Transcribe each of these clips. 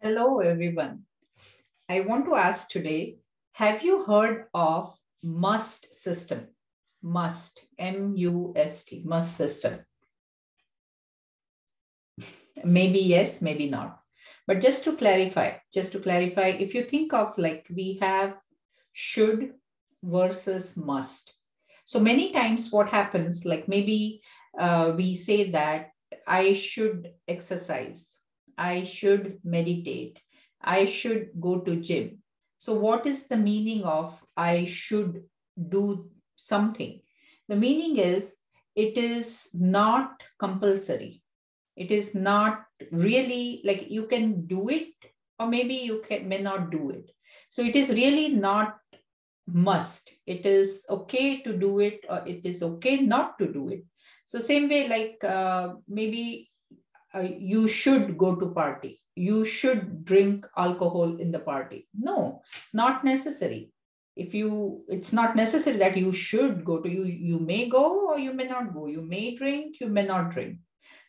Hello, everyone. I want to ask today, have you heard of MUST system? MUST, M-U-S-T, MUST system. Maybe yes, maybe not. But just to clarify, if you think of like we have should versus must. So many times what happens, like maybe we say that I should exercise. I should meditate. I should go to gym. So what is the meaning of I should do something? The meaning is it is not compulsory. It is not really like you can do it or maybe you may not do it. So it is really not must. It is okay to do it or it is okay not to do it. So same way like maybe you should go to party. You should drink alcohol in the party. No, not necessary. It's not necessary that you should go to, you may go or you may not go. You may drink, you may not drink.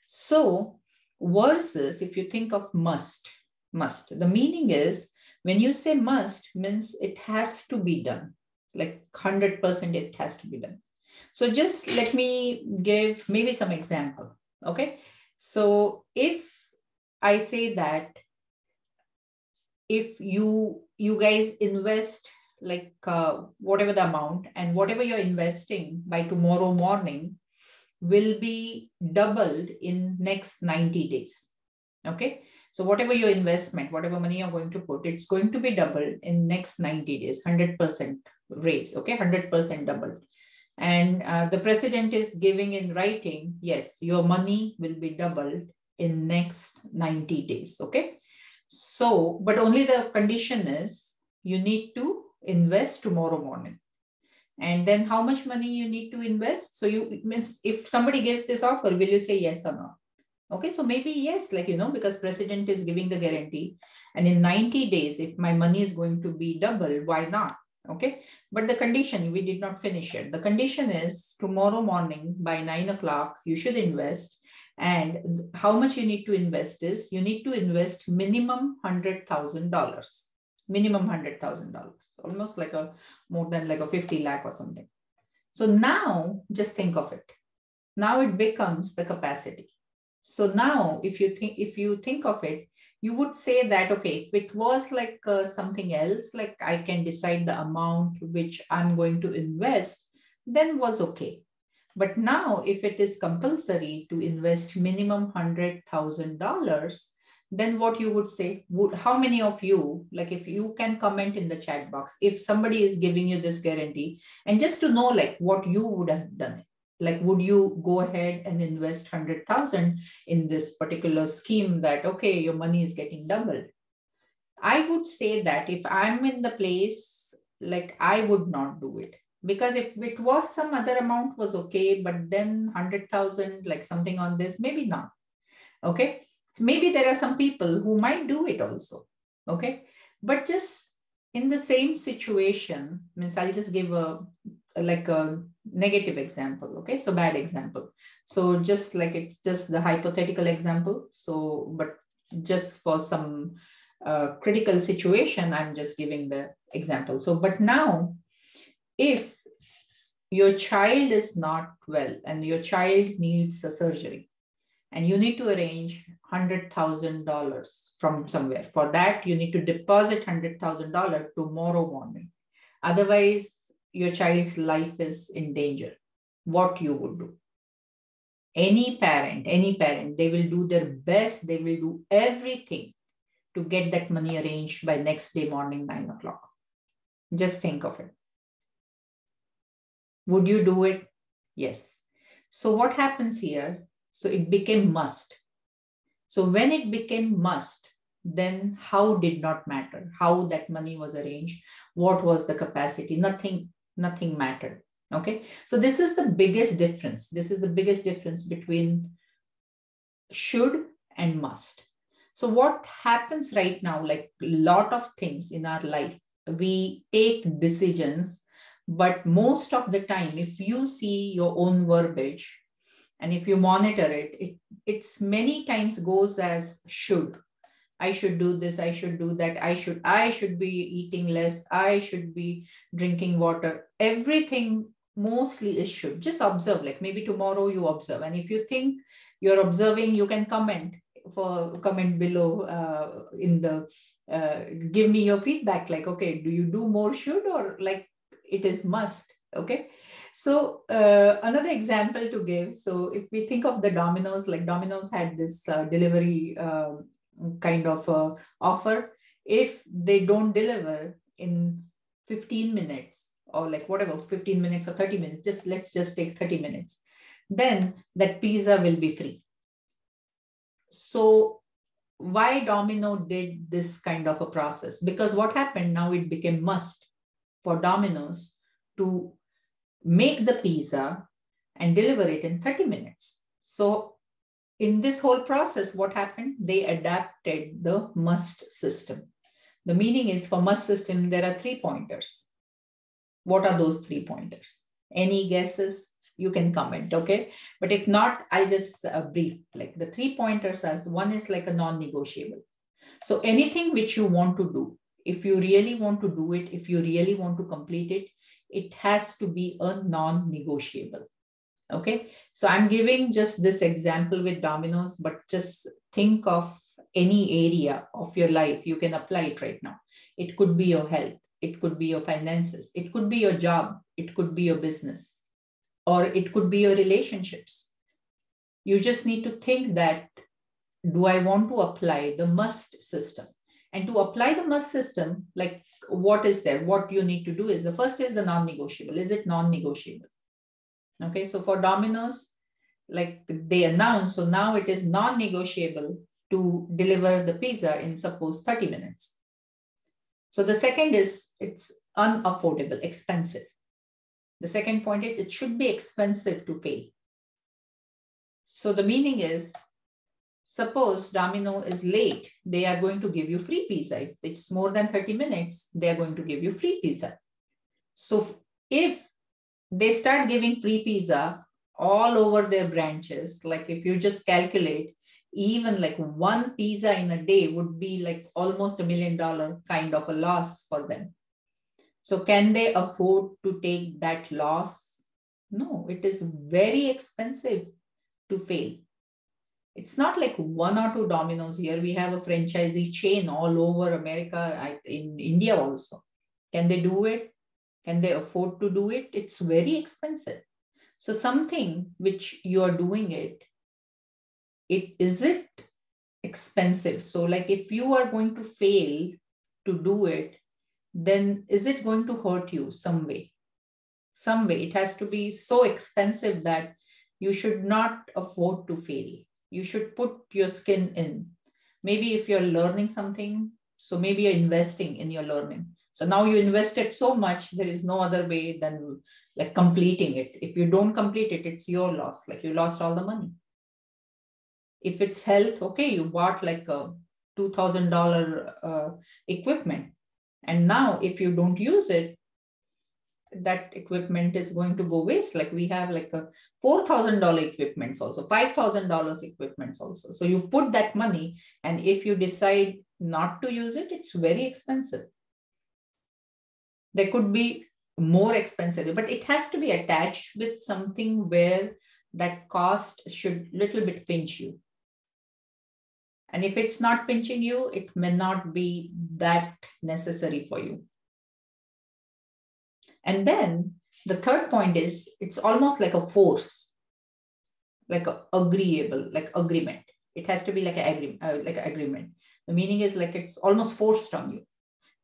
So versus if you think of must, the meaning is when you say must means it has to be done, like 100% it has to be done. So just let me give maybe some example, okay? So if I say that if you guys invest like whatever the amount and whatever you're investing by tomorrow morning will be doubled in next 90 days, okay? So whatever your investment, whatever money you're going to put, it's going to be doubled in next 90 days, 100% raise, okay? 100% doubled. And the president is giving in writing, yes, your money will be doubled in next 90 days, okay? So, but only the condition is you need to invest tomorrow morning. And then how much money you need to invest? So it means if somebody gives this offer, will you say yes or not? Okay, so maybe yes, like, you know, because president is giving the guarantee. And in 90 days, if my money is going to be double, why not? Okay, but the condition, we did not finish it. The condition is tomorrow morning by 9 o'clock, you should invest. And how much you need to invest is you need to invest minimum $100,000, minimum $100,000, almost like a more than like a 50 lakh or something. So now just think of it. Now it becomes the capacity. So now if you think of it, you would say that, okay, if it was like something else, like I can decide the amount which I'm going to invest, then was okay. But now if it is compulsory to invest minimum $100,000, then what you would say, how many of you, like if you can comment in the chat box, if somebody is giving you this guarantee and just to know like what you would have done, like would you go ahead and invest 100,000 in this particular scheme that, okay, your money is getting doubled? I would say that if I'm in the place, like I would not do it. Because if it was some other amount was okay, but then 100,000, like something on this, maybe not, okay? Maybe there are some people who might do it also, okay? But just in the same situation, means I'll just give a negative example, okay? So bad example. So just like it's just the hypothetical example. So, but just for some critical situation, I'm just giving the example. So, but now, if your child is not well and your child needs a surgery, and you need to arrange $100,000 from somewhere. For that, you need to deposit $100,000 tomorrow morning. Otherwise, your child's life is in danger. What you would do? Any parent, they will do their best. They will do everything to get that money arranged by next day morning, 9 o'clock. Just think of it. Would you do it? Yes. So what happens here? So it became must. So when it became must, then how did not matter, how that money was arranged, what was the capacity, nothing mattered, okay? So this is the biggest difference. This is the biggest difference between should and must. So what happens right now, like a lot of things in our life, we take decisions, but most of the time, if you see your own verbiage, and if you monitor it, it's many times goes as should. I should do this, I should do that, I should be eating less, I should be drinking water. Everything mostly is should. Just observe, like maybe tomorrow you observe. And if you think you're observing, you can comment below in the, give me your feedback, like, okay, do you do more should or like it is must, okay? So another example to give. So if we think of the Domino's, like Domino's had this delivery kind of offer. If they don't deliver in 15 minutes or like whatever, 15 minutes or 30 minutes, just let's just take 30 minutes, then that pizza will be free. So why Domino did this kind of a process? Because what happened now, it became must for Domino's to make the pizza and deliver it in 30 minutes. So in this whole process, what happened? They adapted the must system. The meaning is for must system, there are 3 pointers. What are those 3 pointers? Any guesses? You can comment, okay? But if not, I'll just brief. Like the 3 pointers as one is like a non-negotiable. So anything which you want to do, if you really want to do it, if you really want to complete it, it has to be a non-negotiable, okay? So I'm giving just this example with Domino's, but just think of any area of your life. You can apply it right now. It could be your health. It could be your finances. It could be your job. It could be your business. Or it could be your relationships. You just need to think that, do I want to apply the must system? And to apply the must system, like what is there? What you need to do is, the first is the non-negotiable. Is it non-negotiable? Okay, so for Domino's, like they announced, so now it is non-negotiable to deliver the pizza in suppose 30 minutes. So the second is, it's unaffordable, expensive. The second point is, it should be expensive to pay. So the meaning is, suppose Domino is late, they are going to give you free pizza. If it's more than 30 minutes, they are going to give you free pizza. So if they start giving free pizza all over their branches, like if you just calculate, even like one pizza in a day would be like almost $1 million kind of a loss for them. So can they afford to take that loss? No, it is very expensive to fail. It's not like one or two Domino's here. We have a franchisee chain all over America, in India also. Can they do it? Can they afford to do it? It's very expensive. So something which you are doing it, is it expensive? So like if you are going to fail to do it, then is it going to hurt you some way? Some way. It has to be so expensive that you should not afford to fail. You should put your skin in. Maybe if you're learning something, so maybe you're investing in your learning. So now you invested so much, there is no other way than like completing it. If you don't complete it, it's your loss. Like you lost all the money. If it's health, okay, you bought like a $2,000 equipment. And now if you don't use it, that equipment is going to go waste. Like we have like a $4,000 equipments also, $5,000 equipments also. So you put that money, and if you decide not to use it, it's very expensive. There could be more expensive, but it has to be attached with something where that cost should little bit pinch you. And if it's not pinching you, it may not be that necessary for you. And then the third point is, it's almost like a force, like a agreeable, like agreement. It has to be like an agreement. The meaning is like it's almost forced on you.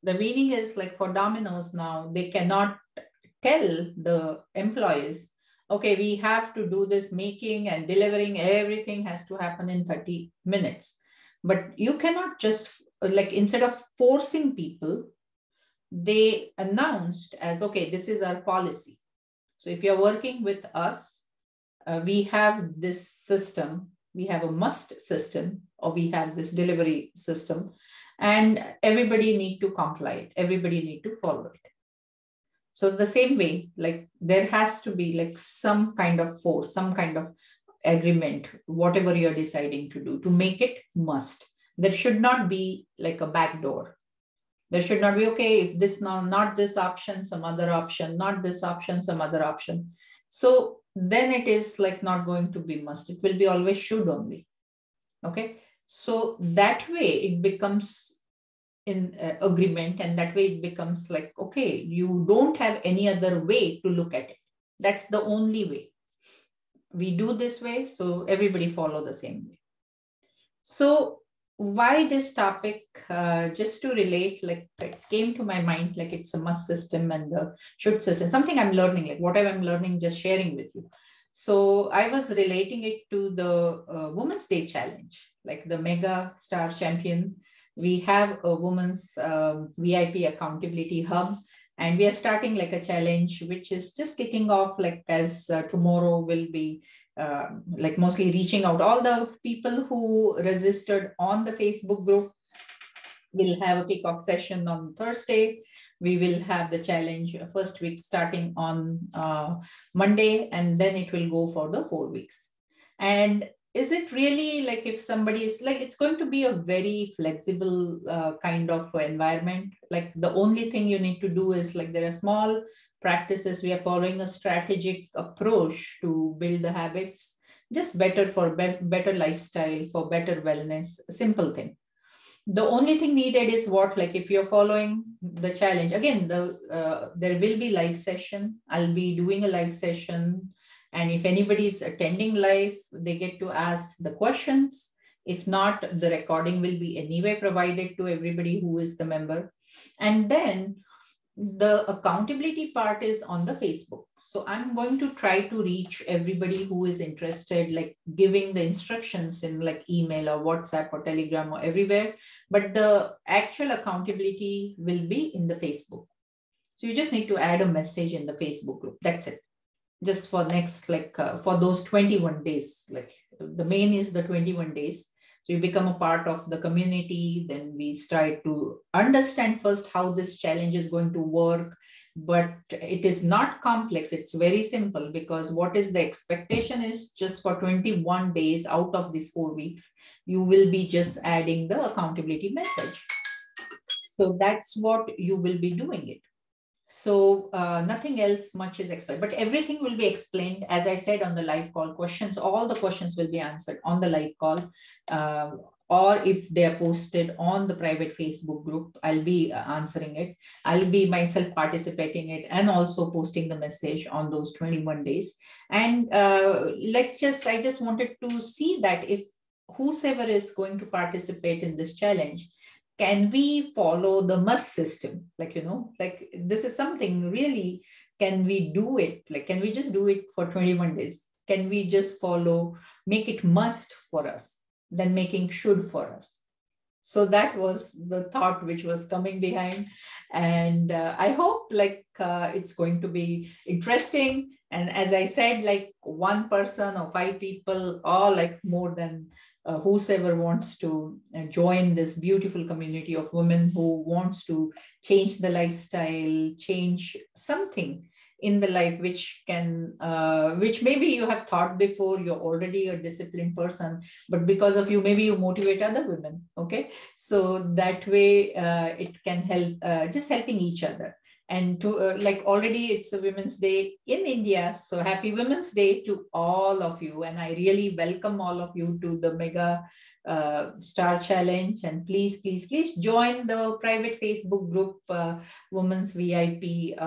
The meaning is like for Domino's now, they cannot tell the employees, okay, we have to do this making and delivering, everything has to happen in 30 minutes. But you cannot just, like instead of forcing people, they announced as, okay, this is our policy. So if you're working with us, we have this system, we have a must system, or we have this delivery system, and everybody need to comply it, everybody need to follow it. So the same way, like there has to be like some kind of force, some kind of agreement, whatever you're deciding to do, to make it must. There should not be like a back door. There should not be, okay, if this now, not this option, some other option, not this option, some other option. So then it is like not going to be must. It will be always should only. Okay. So that way it becomes in agreement, and that way it becomes like, okay, you don't have any other way to look at it. That's the only way. We do this way, so everybody follow the same way. So why this topic, just to relate, like it came to my mind, like it's a must system and the should system, something I'm learning, like whatever I'm learning, just sharing with you. So I was relating it to the Women's Day Challenge, like the Mega Star Champions. We have a Women's VIP Accountability Hub, and we are starting like a challenge, which is just kicking off like as tomorrow will be like mostly reaching out. All the people who registered on the Facebook group will have a kickoff session on Thursday. We will have the challenge first week starting on Monday, and then it will go for the 4 weeks. And is it really like if somebody is like, it's going to be a very flexible kind of environment. Like the only thing you need to do is like there are small practices. We are following a strategic approach to build the habits, just better for better lifestyle, for better wellness, simple thing. The only thing needed is what, like if you're following the challenge, again, the there will be live session. I'll be doing a live session. And if anybody is attending live, they get to ask the questions. If not, the recording will be anyway provided to everybody who is the member. And then the accountability part is on the Facebook. So I'm going to try to reach everybody who is interested, like giving the instructions in like email or WhatsApp or Telegram or everywhere. But the actual accountability will be in the Facebook. So you just need to add a message in the Facebook group. That's it. Just for next, like for those 21 days, like the main is the 21 days. So you become a part of the community. Then we try to understand first how this challenge is going to work, but it is not complex. It's very simple because what is the expectation is just for 21 days out of these 4 weeks, you will be just adding the accountability message. So that's what you will be doing it. So nothing else much is expected, but everything will be explained. As I said, on the live call questions, all the questions will be answered on the live call, or if they are posted on the private Facebook group, I'll be answering it. I'll be myself participating in it and also posting the message on those 21 days. And I just wanted to see that if whosoever is going to participate in this challenge, can we follow the must system? Like, you know, like this is something really, can we do it? Like, can we just do it for 21 days? Can we just follow, make it must for us, then making should for us? So that was the thought which was coming behind. And I hope like it's going to be interesting. And as I said, like one person or five people or like more than whosoever wants to join this beautiful community of women who wants to change the lifestyle, change something in the life which can, which maybe you have thought before, you're already a disciplined person, but because of you, maybe you motivate other women, okay? So that way it can help, just helping each other. And to like already it's a Women's Day in India. So happy Women's Day to all of you. And I really welcome all of you to the Mega Star Challenge. And please, please, please join the private Facebook group, Women's VIP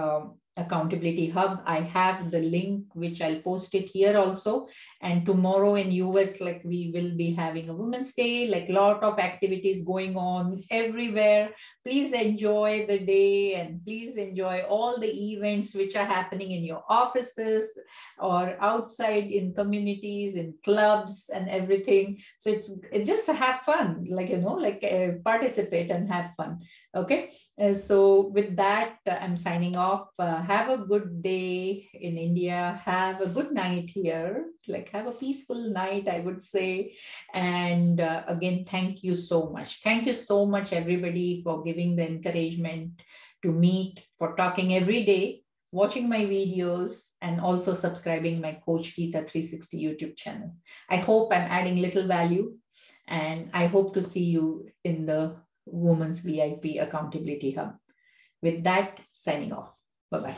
Accountability Hub. I have the link, which I'll post it here also. And tomorrow in US, like we will be having a Women's Day, like a lot of activities going on everywhere. Please enjoy the day and please enjoy all the events which are happening in your offices or outside in communities, in clubs and everything. So it's just have fun, like, you know, like participate and have fun. Okay. So with that, I'm signing off. Have a good day in India. Have a good night here. Like have a peaceful night, I would say. And again, thank you so much. Thank you so much, everybody, for giving the encouragement to meet, for talking every day, watching my videos, and also subscribing my Coach Geeta 360 YouTube channel. I hope I'm adding little value. And I hope to see you in the Women's VIP Accountability Hub. With that, signing off. Bye-bye.